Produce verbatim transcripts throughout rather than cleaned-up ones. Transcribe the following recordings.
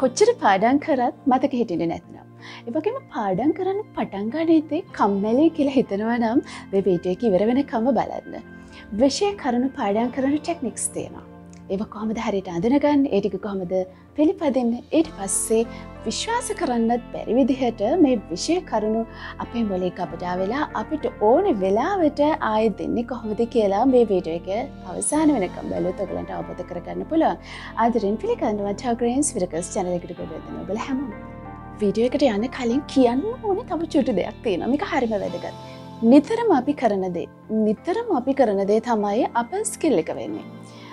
කොච්චර පාඩම් කරත් මතක හිටින්නේ නැත්නම්. ඒ වගේම පාඩම් කරන්න පටන් ගන්නදී කම්මැලි කියලා හිතනවා නම් web එක ඉවර වෙනකම් බලන්න. විශේෂ කරුණු පාඩම් කරන ටෙක්නික්ස් තියෙනවා. ඒවා කොහොමද හරියට අඳුනගන්නේ? ඒ ටික කොහොමද පිළිපදින්නේ? ඊට පස්සේ විශ්වාස කරන්නත් බැරි විදිහට මේ විශේෂ කරුණු අපේ මොළේක අපට ආවෙලා අපිට ඕනේ වෙලාවට ආයෙ දෙන්නේ කොහොමද කියලා මේ වීඩියෝ එක අවසාන වෙනකම් බලුවොත් ඔයගලන්ට අවබෝධ කරගන්න පුළුවන්. ආදරෙන් පිළිගන්නවා ටග්‍රේන්ස් විරකස් channel එකට ගොඩනැගෙන ඔයගල හැමෝම. වීඩියෝ එකට යන්න කලින් කියන්න ඕනේ තව චුටි දෙයක් තියෙනවා. මේක හරිම වැදගත්. නිතරම අපි කරන දේ, නිතරම අපි කරන දේ තමයි අපේ ස්කිල් එක වෙන්නේ.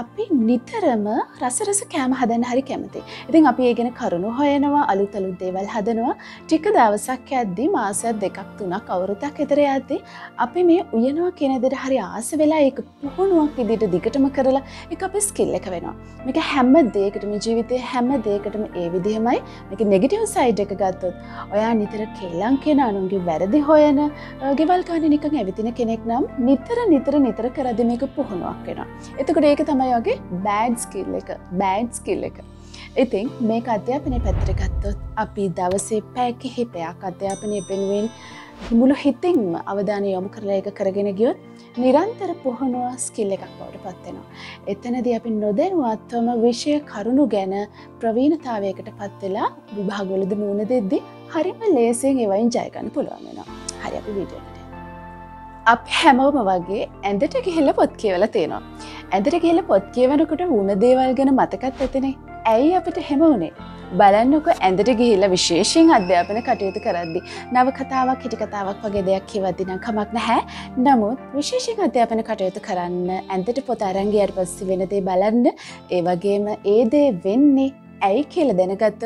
අපි නිතරම රස රස කෑම හදන්න හරි කැමතියි. ඉතින් අපි ඒ ගැන කරුණු හොයනවා, අලුත් අලුත් දේවල් හදනවා. ටික දවසක් යද්දී මාසයක් දෙකක් තුනක් අවුරුද්දක් විතර යද්දී අපි මේ උයනවා කියන දේට හරි ආස වෙලා ඒක පුහුණුවක් විදිහට දිගටම කරලා ඒක අපේ ස්කිල් එක වෙනවා. මේක හැම දෙයකටම ජීවිතේ හැම දෙයකටම ඒ විදිහමයි. මේක නෙගටිව් සයිඩ් එක ගත්තොත් ඔයා නිතර කෙලං කියන අනුන්ගේ වැරදි හොයන, ගෙවල් ගන්න නිකන් ඇවිදින කෙනෙක් නම් නිතර නිතර නිතර කරද්දී මේක පුහුණුවක් වෙනවා. එතකොට ඒක තමයි වගේ බෑඩ් ස්කිල් එක බෑඩ් ස්කිල් එක. ඉතින් මේක අධ්‍යාපනයේ පැත්තට ගත්තොත් අපි දවසේ පැය කිහිපයක් අධ්‍යාපනයේ වෙනුවෙන් මුළු හිතින්ම අවධානය යොමු කරලා ඒක කරගෙන ගියොත් නිරන්තර පුහුණුව ස්කිල් එකක් බවට පත් වෙනවා. එතනදී අපි නොදැනුවත්වම විෂය කරුණු ගැන ප්‍රවීණතාවයකට පත් වෙලා විභාගවලදී මුණ දෙද්දී හරිම ලේසියෙන් ඒවයින් ජය ගන්න පුළුවන් වෙනවා. හරි අපි වීඩියෝ එකට. අපි හැමෝම වගේ ඇඳට ගිහිල්ලා පොත් කියවලා තියෙනවා. ඇඳට ගිහිල්ලා පොත් කියවනකොට වුණ දේවල් ගැන මතකත් ඇතිනේ. ඇයි අපිට එහෙම වුනේ? බලන්නකො ඇඳට ගිහිල්ලා විශේෂයෙන් අධ්‍යාපන කටයුතු කරද්දී නව කතාවක් හිටි කතාවක් වගේ දෙයක් කියවද්දී නම් කමක් නැහැ. නමුත් විශේෂයෙන් අධ්‍යාපන කටයුතු කරන්න ඇඳට පොත අරන් ගියාට පස්සේ වෙන දේ බලන්න, ඒ වගේම ඒ දේ වෙන්නේ ඇයි කියලා දැනගත්තොත්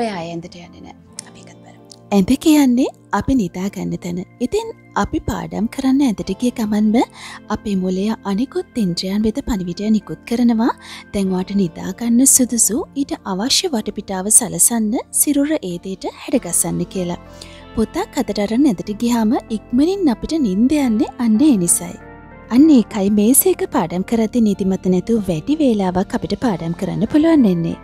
ඔයා ඇඳට යන්නේ නැහැ. අපි එකත් බලමු. ඇඳ කියන්නේ අපි නිදා ගන්න තැන. ඉතින් අපි පාඩම් කරන්න ඇඳට ගිය ගමන්ම අපේ මොළය අනිකුත් ඉන්ද්‍රියන් වෙත පණිවිඩය නිකුත් කරනවා. දැන් වාට නිදා ගන්න සුදුසු ඊට අවශ්‍ය වටපිටාව සලසන්න, සිරුර ඒ දෙයට හැඩගස්සන්න කියලා. පොතක් අතට අරන් ඇඳට ගියාම ඉක්මනින් අපිට නිින්ද යන්නේ අන්න ඒ නිසයි. අන්න ඒකයි මේසයක පාඩම් කරද්දී නිදිමත නැතුව වැඩි වේලාවක් අපිට පාඩම් කරන්න පුළුවන් වෙන්නේ.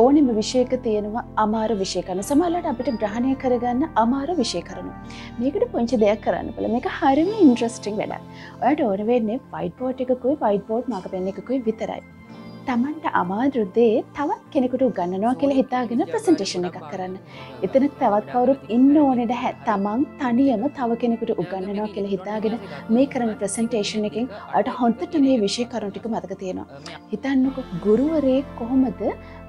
ඕනෙම විෂයක තියෙනවා අමාරු විෂය කරන. සමහරවිට අපිට ග්‍රහණය කරගන්න අමාරු විෂය කරනවා. මේකට පොන්චි දෙයක් කරන්න බල. මේක හරිම ඉන්ට්‍රස්ටිං වැඩක්. ඔයාලට ඕන වෙන්නේ වයිට් බෝඩ් එකකුයි වයිට් බෝඩ් මාකර් පෙන් එකකුයි විතරයි. Tamanට අමාරු දේ තවත් කෙනෙකුට උගන්වනවා කියලා හිතාගෙන ප්‍රසන්ටේෂන් එකක් කරන්න. එතන තවත් කවුරුත් ඉන්න ඕනේ නැහැ. Taman තනියම තව කෙනෙකුට උගන්වනවා කියලා හිතාගෙන මේ කරන ප්‍රසන්ටේෂන් එකෙන් ඔයාලට හොඳට මේ විෂය කරුණු ටික මතක තියෙනවා. හිතන්නකෝ ගුරුවරයෙක් කොහොමද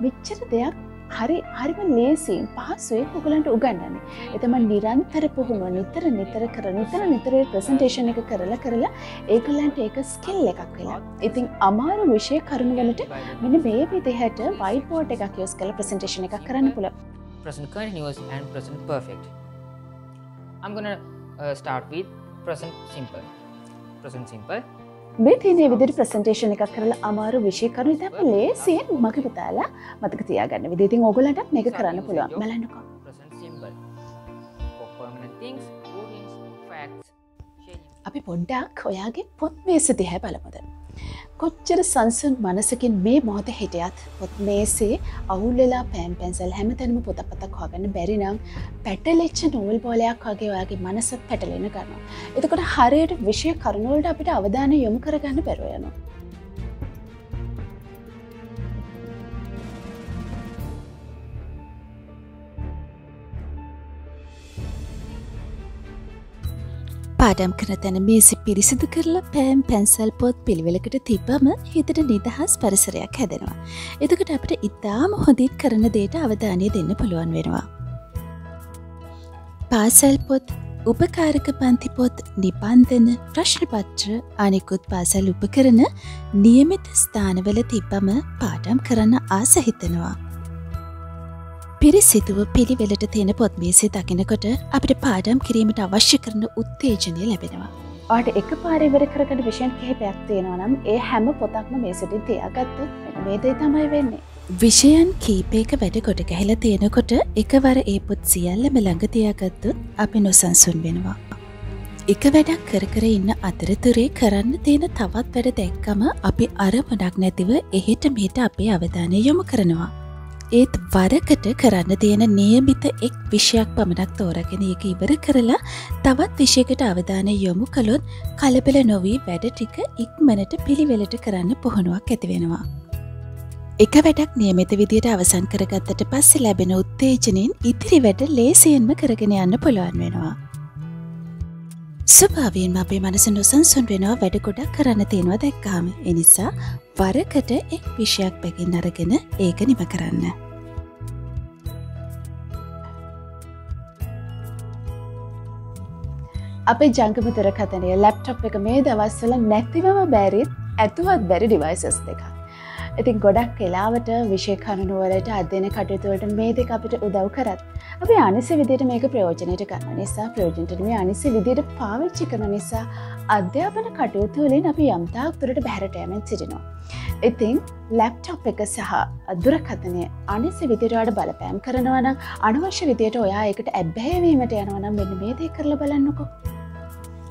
මෙච්චර දෙයක් හරි හරිම ලේසියෙන් පහසුවෙන් ඔයගලන්ට උගන්වන්නේ. ඒ තමයි නිරන්තර පුහුණුව, නිතර නිතර කරන, නිතර නිතර ප්‍රසන්ටේෂන් එක කරලා කරලා ඒගොල්ලන්ට ඒක ස්කිල් එකක් වෙනවා. ඉතින් අමාරු විෂය කරුණු වලට මෙන්න මේ විදිහට වයිට් බෝඩ් එකක් යොස් කරලා ප්‍රසන්ටේෂන් එකක් කරන්න පුළුවන්. Present continuous and present perfect. I'm going to uh, start with present simple. Present simple. මේ තියෙන විදිහට ප්‍රසන්ටේෂන් එකක් කරලා අමාරු විෂය කරුණු ඉතින් අපි ලේසියෙන් මගේ පුතාලා මතක තියාගන්න විදිහ. ඉතින් ඕගොල්ලන්ටත් මේක කරන්න පුළුවන්. බලන්නකෝ. අපි පොඩ්ඩක් ඔයාගේ පොත් මේසෙ දිහා බලමුද. කොච්චර සංසුන් මනසකින් මේ මොහොතේ හිටියත් පොත් මේසේ අවුල් වෙලා පෑන් පැන්සල් හැමතැනම පොතපතක් හොයාගන්න බැරි නම් පැටලෙච්ච නෝල් බෝලයක් වගේ ඔයාගේ මනසත් පැටලෙන ගන්නවා. එතකොට හරියට විෂය කරුණු වලට අපිට අවධානය යොමු කරගන්න බැරුව යනවා. පාඩම් කරන තැන මේසෙ පිරිසිදු කරලා පෑන් පැන්සල් පොත් පිළිවෙලකට තිබ්බම හිතට නිදහස් පරිසරයක් හැදෙනවා. එතකොට අපිට ඉතාම හොඳින් කරන දේට අවධානය දෙන්න පුළුවන් වෙනවා. පාසල් පොත්, උපකාරක පන්ති පොත්, නිබන්ධන, ප්‍රශ්න පත්‍ර, අනෙකුත් පාසල් උපකරණ નિયમિત ස්ථානවල තිබ්බම පාඩම් කරන්න ආස හිතෙනවා. පිරිසිදුව පිළිවෙලට තියෙන පොත් මේසේ දකිනකොට අපිට පාඩම් කිරීමට අවශ්‍ය කරන උත්තේජනය ලැබෙනවා. ඔයාලට එකපාරේ ඉවර කරගන්න විෂයන් කිහිපයක් තියෙනවා නම් ඒ හැම පොතක්ම මේසෙදී තියාගත්තොත් මේ දේ තමයි වෙන්නේ. විෂයන් කීපයක වැඩ කොට ගහලා තියෙනකොට එකවර ඒ පොත් සියල්ලම ළඟ තියාගත්තොත් අපි නොසන්සුන් වෙනවා. එක වැඩක් කර කර ඉන්න අතරතුරේ කරන්න තියෙන තවත් වැඩ දැක්කම අපි අරමුණක් නැතිව එහෙට මෙහෙට අපේ අවධානය යොමු කරනවා. ඒත් වරකට කරන්න තියෙන નિયમિત එක් විෂයක් පමණක් තෝරගෙන ඒක ඉවර කරලා තවත් විෂයකට අවධානය යොමු කළොත් කලබල නොවි වැඩ ටික ඉක්මනට පිළිවෙලට කරන්න පුහුණුවක් ඇති වෙනවා. එක වැඩක් નિયમિત විදියට අවසන් කරගත්තට පස්සේ ලැබෙන උත්තේජනෙන් ඉතිරි වැඩ ලේසියෙන්ම කරගෙන යන්න පුළුවන් වෙනවා. ස්වභාවයෙන්ම අපේ මනස නොසන්සුන් වෙනවා වැඩ ගොඩක් කරන්න තියෙනවා දැක්කාම. ඒ නිසා වරකට එක් විෂයක් බැගින් අරගෙන ඒක නිම කරන්න. අපේ ජංගම දුරකථනය ලැප්ටොප් එක මේ දවස්වල නැතිවම බැරිත් ඇතුවත් බැරි ඩිවයිසස් දෙකක්. ඉතින් ගොඩක් වෙලාවට විෂය කරුණු වලට අධ්‍යයන කටයුතු වලට මේ දෙක අපිට උදව් කරත් අපි අනිසි විදියට මේක ප්‍රයෝජනෙට ගන්න නිසා ප්‍රයෝජනෙට මේ අනිසි විදියට පාවිච්චි කරන නිසා අධ්‍යාපන කටයුතු වලින් අපි යම්තාක් දුරට බැහැරට යමින් සිටිනවා. ඉතින් ලැප්ටොප් එක සහ දුරකථනය අනිසි විදියට වඩා බලපෑම් කරනවා නම් අනවශ්‍ය විදියට ඔයා ඒකට ඇබ්බැහි වීමට යනවා නම් මෙන්න මේ දේ කරලා බලන්නකෝ.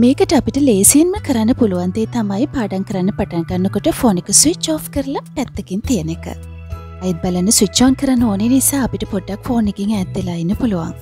මේකට අපිට ලේසියෙන්ම කරන්න පුළුවන් දේ තමයි පාඩම් කරන්න පටන් ගන්නකොට ෆෝන් එක ස්විච් ඔෆ් කරලා පැත්තකින් තියෙන එක. අයත් බලන්න ස්විච් ඔන් කරන්න ඕනේ නිසා අපිට පොඩ්ඩක් ෆෝන් එකකින් ඈත් වෙලා ඉන්න පුළුවන්.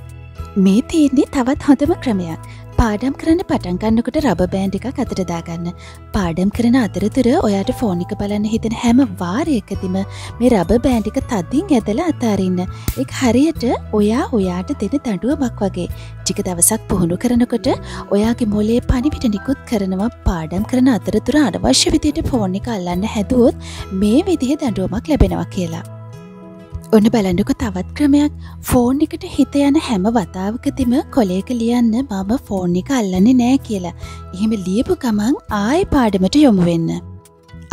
මේ තියෙන්නේ තවත් හොඳම ක්‍රමයක්. පාඩම් කරන්න පටන් ගන්නකොට රබර් බෑන්ඩ් එකක් අතට දාගන්න. පාඩම් කරන අතරතුර ඔයාට ෆෝන් එක බලන්න හිතෙන හැම වාරයකදීම මේ රබර් බෑන්ඩ් එක තදින් ඇදලා අතාරින්න. ඒක හරියට ඔයා ඔයාට දෙන දඬුවමක් වගේ. ටික දවසක් පුහුණු කරනකොට ඔයාගේ මොලේ පණිවිඩ නිකුත් කරනවා පාඩම් කරන අතරතුර අනවශ්‍ය විදියට ෆෝන් එක අල්ලන්න හැදුවොත් මේ විදිහේ දඬුවමක් ලැබෙනවා කියලා. ඔන්න බලන්නකෝ තවත් ක්‍රමයක්. ෆෝන් එකට හිත යන හැම වතාවකදීම කොලේක ලියන්න මම ෆෝන් එක අල්ලන්නේ නෑ කියලා. එහෙම ලියපු ගමන් ආයෙ පාඩමට යොමු වෙන්න.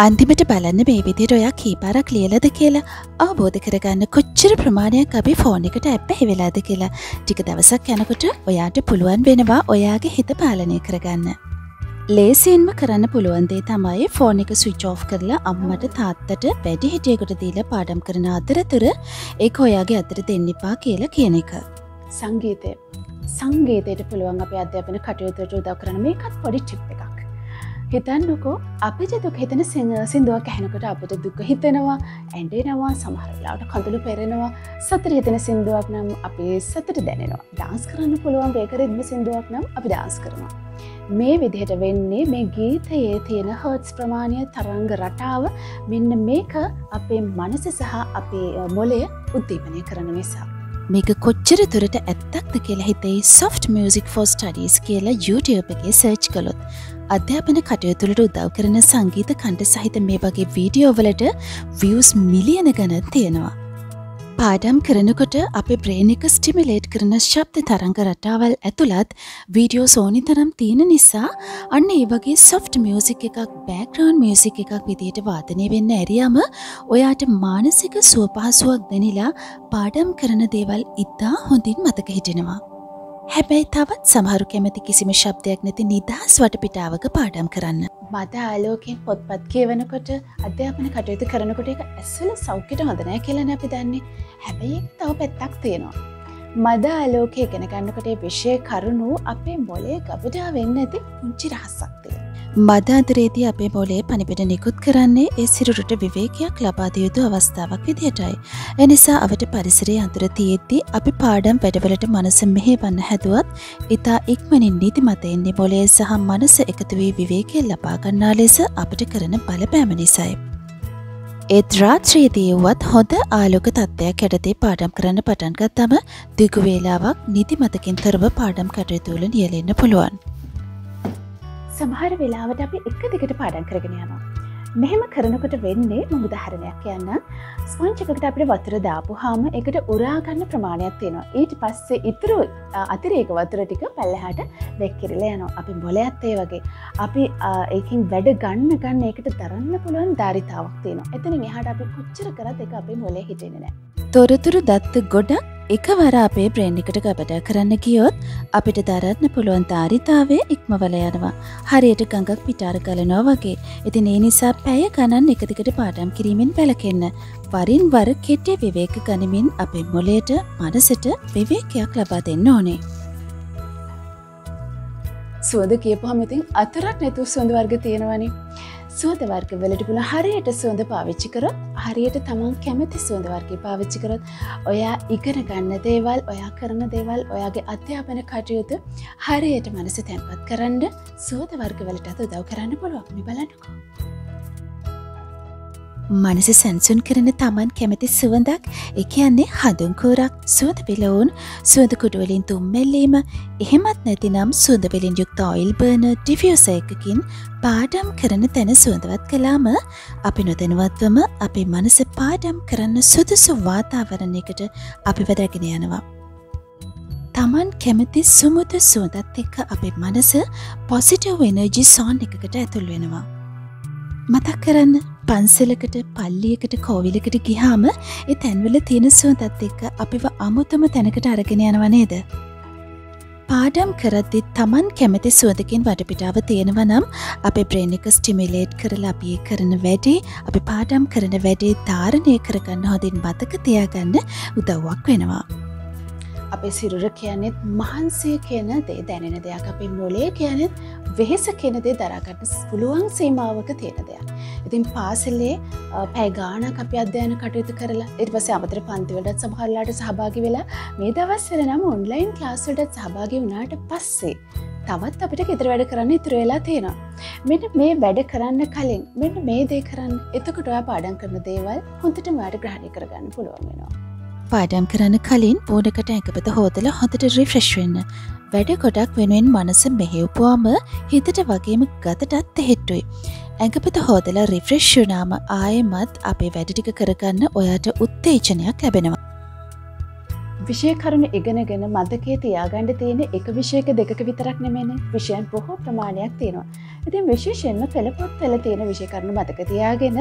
අන්තිමට බලන්න මේ විදිහට ඔයා කීපාරක් ලියලාද කියලා අවබෝධ කරගන්න කොච්චර ප්‍රමාණයක් අපි ෆෝන් එකට ඇබ්බැහි වෙලාද කියලා. ටික දවසක් යනකොට ඔයාට පුළුවන් වෙනවා ඔයාගේ හිත පාලනය කරගන්න. ලේසියෙන්ම කරන්න පුළුවන් දේ තමයි ෆෝන් එක ස්විච් ඔෆ් කරලා අම්මට තාත්තට වැඩිහිටියෙකුට දීලා පාඩම් කරන අතරතුර ඒක ඔයාගේ අතට දෙන්න එපා කියලා කියන එක. සංගීතය. සංගීතයට පුළුවන් අපේ අධ්‍යාපන කටයුතුට උදව් කරන මේකත් පොඩි ටිප් එකක්. හිතන්නකෝ අපිට දුක හිතෙන සින්දුවක් ඇහෙනකොට අපිට දුක හිතෙනවා, ඇඬෙනවා, සමහර වෙලාවට කඳුළු පෙරෙනවා. සතුට හිතෙන සින්දුවක් නම් අපේ සතුට දැනෙනවා. ඩාන්ස් කරන්න පුළුවන් වේග රිද්ම සින්දුවක් නම් අපි ඩාන්ස් කරනවා. මේ විදිහට වෙන්නේ මේ ගීතයේ තියෙන හර්ට්ස් ප්‍රමාණය, තරංග රටාව මෙන්න මේක අපේ මනස සහ අපේ මොළය උද්දීපනය කරන නිසා. මේක කොච්චර දුරට ඇත්තක්ද කියලා හිතේ soft music for studies කියලා YouTube එකේ සර්ච් කළොත් අධ්‍යාපන කටයුතු වලට උදව් කරන සංගීත කණ්ඩ සහිත මේ වගේ වීඩියෝ වලට views මිලියන ගණන් තියෙනවා. පාඩම් කරනකොට අපේ brain එක stimulate කරන ශබ්ද තරංග රටාවල් ඇතුළත් වීඩියෝස් ඕනිතරම් තියෙන නිසා අන්න ඒ වගේ soft music එකක් background music එකක් විදියට වාදනය වෙන්න ඇරියම ඔයාට මානසික සුවපහසුවක් දැනිලා පාඩම් කරන දේවල් ඉතා හොඳින් මතක හිටිනවා. හැබැයි තවත් සමහරු කැමති කිසිම ශබ්දයක් නැති නිදහස් වටපිටාවක පාඩම් කරන්න. මද ආලෝකයෙන් පොත්පත් කියවනකොට අධ්‍යාපන කටයුතු කරනකොට ඒක ඇසල සෞඛ්‍යයට හොඳ නැහැ කියලා අපි දන්නේ. හැබැයි තව පැත්තක් තියෙනවා. මද ආලෝකය ඉගෙන ගන්නකොට ඒ විෂය කරුණු අපේ මොළයේ ගබඩා වෙන්න ඇති පුංචි රහසක් තියෙනවා. මද අඳුරේදී අපේ මොළයේ පණිවිඩ නිකුත් කරන්නේ ඒ සිරුරට විවේකයක් ලබා දිය යුතු අවස්ථාවක් විදියටයි. ඒ නිසා අපිට පරිසරයේ අඳුර තියෙද්දී අපි පාඩම් වැඩවලට මනස මෙහෙවන්න හැදුවත් ඉතා ඉක්මනින් නිදිමත එන්නේ මොළයේ සහ මනස එකතු වී විවේකය ලබා ගන්නා ලෙස අපිට කරන බලපෑම නිසායි. ඒත් රාත්‍රියේදී වුවත් හොඳ ආලෝක තත්ත්වයක් යටතේ පාඩම් කරන්න පටන් ගත්තම දිගු වේලාවක් නිදිමතකින් තොරව පාඩම් කටයුතු වල නියැලෙන්න පුළුවන්. සමහර වෙලාවට අපි එක දිගට පාඩම් කරගෙන යනවා. මෙහෙම කරනකොට වෙන්නේ මම උදාහරණයක් කියන්නම්. ස්පොන්ජ් එකකට අපිට වතුර දාපුවාම ඒකට උරා ගන්න ප්‍රමාණයක් තියෙනවා. ඊට පස්සේ ඉතුරු අතිරේක වතුර ටික පල්ලෙහාට වැක්කිරලා යනවා. අපි බොලයත් ඒ වගේ. අපි ඒකෙන් වැඩ ගන්න ගන්න ඒකට දරන්න පුළුවන් ධාරිතාවක් තියෙනවා. එතනින් එහාට අපි කොච්චර කරත් ඒක අපේ මොලේ හිටින්නේ නැහැ. තොරතුරු දත්ත ගොඩක් එකවර අපේ බ්‍රේන් එකට ගබඩා කරන්න ගියොත් අපිට දරන්න පුළුවන් ධාරිතාවය ඉක්මවල යනවා. හරියට ගඟක් පිටාර ගලනවා වගේ. ඉතින් ඒ නිසා පැය ගණන් එක දිගට පාඩම් කිරීමෙන් වැළකෙන්න. වරින් වර කෙටි විවේක ගනිමින් අපේ මොළයට, මනසට විවේකයක් ලබා දෙන්න ඕනේ. සුවඳ කියපුවම ඉතින් අතරක් නැතුව සුවඳ වර්ග තියෙනවනේ. සුවඳ වර්ග වලට පුළුවන් හරියට සුවඳ පාවිච්චි කරොත්, හරියට තමන් කැමති සුවඳ වර්ගය පාවිච්චි කරොත්, ඔයා ඉගෙන ගන්න දේවල්, ඔයා කරන දේවල්, ඔයාගේ අධ්‍යාපන කටයුතු හරියට මනස තැන්පත් කරන්න සුවඳ වර්ග වලට උදව් කරන්න පුළුවන්. මේ බලන්නකෝ. මනස සංසුන් කරන තමන් කැමති සුවඳක්, ඒ කියන්නේ හඳුන් කෝරක්, සුවඳ පිලවුන්, සුවඳ කුඩු වලින් තුම්මැල්ලීම, එහෙමත් නැතිනම් සුවඳ වලින් යුක්ත ඔයිල් බර්නර්, ඩිෆියුසර් එකකින් පාඩම් කරන තැන සුවඳවත් කළාම අපි නොදැනුවත්වම අපේ මනස පාඩම් කරන සුදුසු වාතාවරණයකට අපිව රැගෙන යනවා. තමන් කැමති සුමුදු සුවඳත් එක්ක අපේ මනස පොසිටිව් එනර්ජි සෝන් එකකට ඇතුල් වෙනවා. මතක් කරන්න, පන්සලකට, පල්ලියකට, කෝවිලකට ගියාම ඒ තැන්වල තියෙන සුවඳත් එක්ක අපිව අමුතම තැනකට අරගෙන යනවා නේද? පාඩම් කරද්දි තමන් කැමති සුවඳකින් වටපිටාව තියෙනවා නම් අපේ බ්‍රේන් එක ස්ටිමියුලේට් කරලා අපි කරන වැඩේ, අපි පාඩම් කරන වැඩේ ධාරණය කරගන්න හොඳින් මතක තියාගන්න උදව්වක් වෙනවා. අපේ සිරුර කියන්නේත් මහන්සිය කියන දේ දැනෙන දෙයක්. අපේ මොළය කියන්නේත් වෙහෙස කියන දේ දරා ගන්න පුළුවන් සීමාවක තියෙන දෙයක්. ඉතින් පාසලේ පැය ගාණක් අපි අධ්‍යයන කටයුතු කරලා, ඊට පස්සේ අමතර පන්ති වලට සමහරලාට සහභාගී වෙලා, මේ දවස්වල නම් ඔන්ලයින් ක්ලාස් වලට සහභාගී වුණාට පස්සේ තවත් අපිට ගෙදර වැඩ කරන්න ඉතුරු වෙලා තියෙනවා. මෙන්න මේ වැඩ කරන්න කලින් මෙන්න මේ දේ කරන්න. එතකොට ඔයා පාඩම් කරන දේවල් හොඳටම ඔයාට ග්‍රහණය කරගන්න පුළුවන් වෙනවා. පාඩම් කරන්න කලින් පෝඩකට එකපත හෝදල හොඳට රිෆ්‍රෙෂ් වෙන්න. වැඩ ගොඩක් වෙනුවෙන් මනස මෙහෙව්පුවාම හිතට වගේම ගතටත් තෙහෙට්ටුයි. ඇඟපත හෝදලා රිෆ්‍රෙෂ් වුණාම ආයෙමත් අපේ වැඩ ටික කරගන්න ඔයාට උත්තේජනයක් ලැබෙනවා. විෂය කරුණු ඉගෙනගෙන මතකයේ තියාගන්න තියෙන එක විෂයක දෙකක විතරක් නෙමෙයිනේ. විෂයන් බොහෝ ප්‍රමාණයක් තියෙනවා. ඉතින් විශේෂයෙන්ම පෙළපොත්වල තියෙන විෂය කරුණු මතක තියාගෙන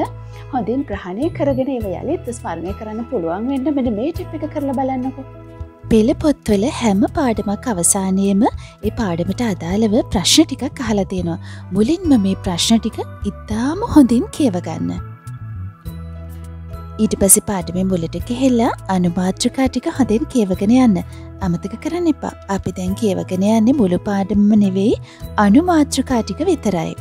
හොඳින් ග්‍රහණය කරගෙන ඒවා යලිත් ස්මරණය කරන්න පුළුවන් වෙන්න මෙන්න මේ ටිප් එක කරලා බලන්නකෝ. පෙළපොත්වල හැම පාඩමක් අවසානයේම ඒ පාඩමට අදාළව ප්‍රශ්න ටිකක් අහලා තියෙනවා. මුලින්ම මේ ප්‍රශ්න ටික ඉතාම හොඳින් කියව ගන්න. ඊට පස්සේ පාඩමේ මුලට ගිහිල්ලා අනුමාත්‍රිකා ටික හොඳින් කියවගෙන යන්න. අමතක කරන්න එපා. අපි දැන් කියවගෙන යන්නේ මුළු පාඩමම නෙවෙයි, අනුමාත්‍රිකා ටික විතරයි.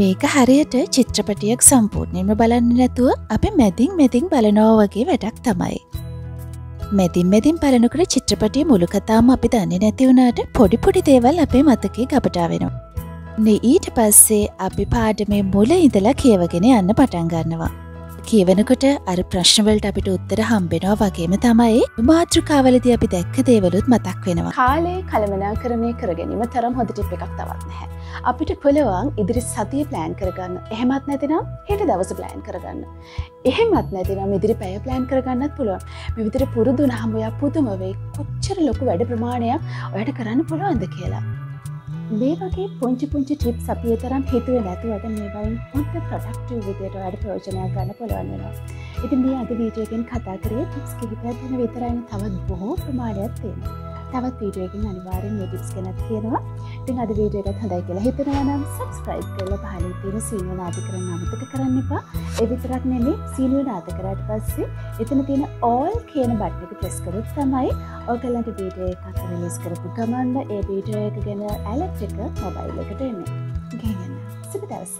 මේක හරියට චිත්‍රපටියක් සම්පූර්ණයෙන්ම බලන්න නැතුව අපි මැදින් මැදින් බලනවා වගේ වැඩක් තමයි. මැදින් මැදින් බලනකොට චිත්‍රපටියේ මුළු කතාවම අපි දන්නේ නැති වුණාට පොඩි පොඩි දේවල් අපේ මතකේ ගබඩා වෙනවා. නේ ඊට පස්සේ අපි පාඩමේ මුල ඉඳලා කියවගෙන යන්න පටන් ගන්නවා. කියවනකොට අර ප්‍රශ්නවලට අපිට උත්තර හම්බෙනවා වගේම තමයි මාත්‍රිකාවලදී අපි දැක්ක දේවලුත් මතක් වෙනවා. කාලේ කළමනාකරණය කරගැනීම තරම් හොඳ ටිප් එකක් තවත් නැහැ. අපිට පුළුවන් ඉදිරි සතිය ප්ලෑන් කරගන්න. එහෙමත් නැතිනම් හෙට දවස ප්ලෑන් කරගන්න. එහෙමත් නැතිනම් ඉදිරි පැය ප්ලෑන් කරගන්නත් පුළුවන්. මේ විතර පුරුදු වුණාම ඔයා පුදුම වෙයි කොච්චර ලොකු වැඩ ප්‍රමාණයක් ඔයාට කරන්න පුළුවන්ද කියලා. මේ වගේ පුංචි පුංචි ටිප්ස් අපි ඒ තරම් හිතුවේ නැතුවට මේ වයින් හොඳ ප්‍රොඩක්ටිව් විදියට ඔයාට ප්‍රයෝජනයක් ගන්න පුළුවන් වෙනවා. ඉතින් මේ අද වීඩියෝ එකෙන් කතා කරේ ටිප්ස් කිහිපයක් ගැන විතරයි. තවත් බොහෝ ප්‍රමාණයක් තියෙනවා. තවත් වීඩියෝ එකකින් අනිවාර්යෙන් මේ ටිප්ස් ගැනත් කියනවා. ඉතින් අද වීඩියෝ එකත් හොඳයි කියලා හිතනවා නම් subscribe කරලා පහලින් තියෙන සීනුව නාදකරන්න අමතක කරන්න එපා. ඒ විතරක් නෙමෙයි, සීනුව නාද කරාට පස්සේ එතන තියෙන all කියන බටන් එක press කරොත් තමයි ඔයගලන්ට වීඩියෝ එකක් release කරපු ගමන්ම ඒ වීඩියෝ එක ගැන alert එක mobile එකට එන්නේ. ගිහින් යන්න. සුබ දවසක්.